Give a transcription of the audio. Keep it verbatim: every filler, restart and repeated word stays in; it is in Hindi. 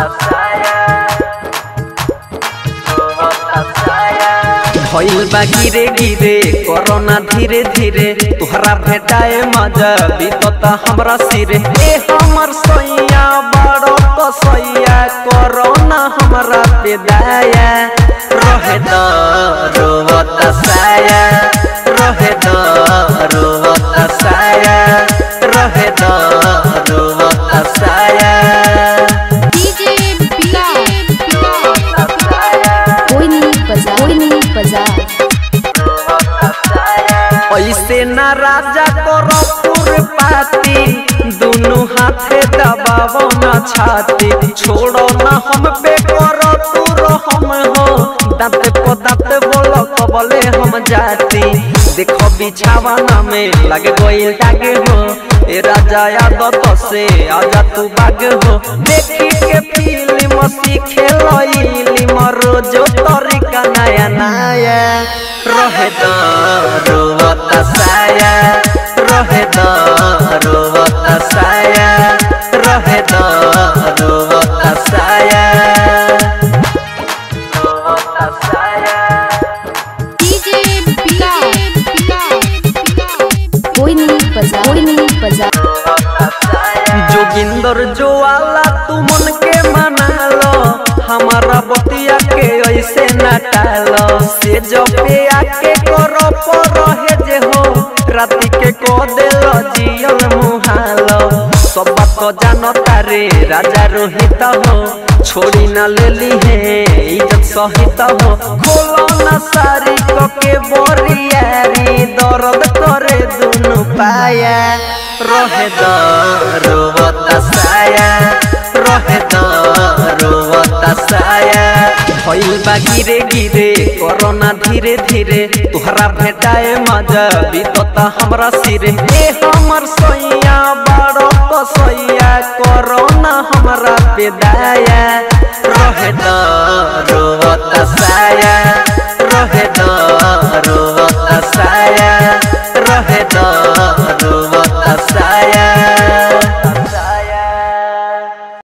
tetap sayang, ku tetap sayang. होइल बा गिरे गिरे कोरोना धीरे धीरे तुहरा भेटाए मजा बीतता हमरा सिरे। ए हमर सैया बड़ो तो सैया कोरोना हमरा पे दया, रहे त रोवत साया, रहे त रोवत साया, रहे त रोवत साया। ऐसे न राजा करो पाती दोनों हाथे दबावो न छाती, छोड़ो न हम पे करो तू हम हो दांत को दांत बोलो कबले हम जाती। देखो बिछावाना में लगे गोइल दाग हो, ए राजा आदत से आजा तू बाग हो। देखी के फिल्म सीखे लइली मरो जो तरीका नया नया, रहे त रोवत साया, रहे त रोवत साया, रहे त रोवत साया, रोवत साया। डीजे पिया पिया कोई नहीं बजा, कोई नहीं बजा। जोगिंदर ज्वाला तू मन के मना लो, हमारा बतिया के ऐसे ना टालो। से जो पे आके करो पर है जे हो राति के को दिल जियल मुहालो। सब बात तो जानो तारे राजा रोहित हो, छोड़ी ना ले ली है इज्जत सहित हो। खोलो ना सारी को के बोरियारी दर्द करे दोनों पाया, रहे त रोवत साया, रहे त रोवत साया। होइल बा गिरे गिरे कोरोना धीरे धीरे तुहरा भेटाए मजा बीतता हमरा सिरे। ए हमर सैया बड़ो तो सैया कोरोना हमरा पे दया, रहे त रोवत साया, रहे त